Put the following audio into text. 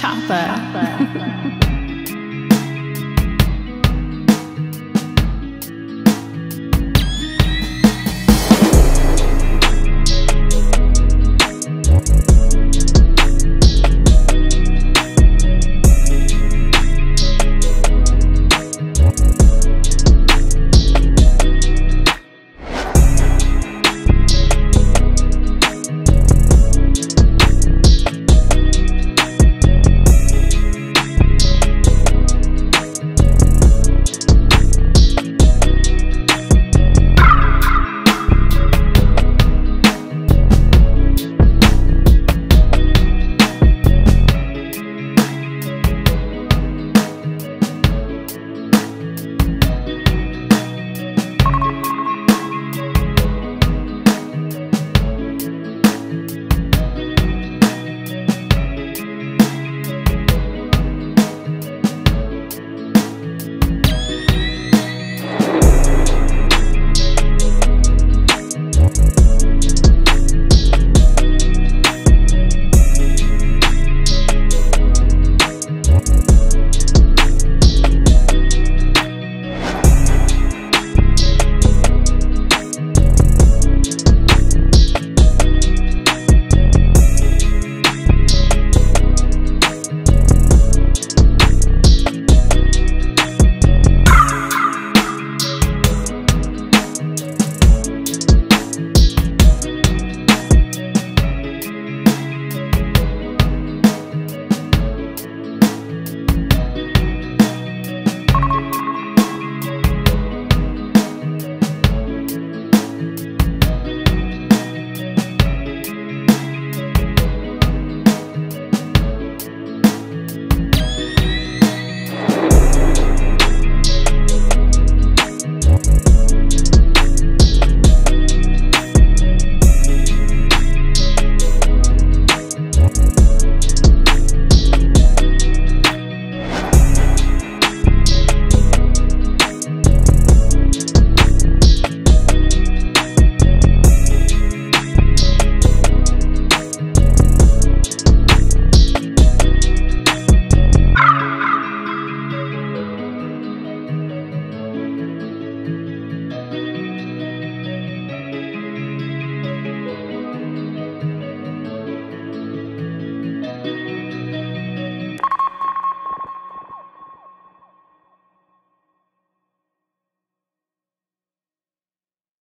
chopper.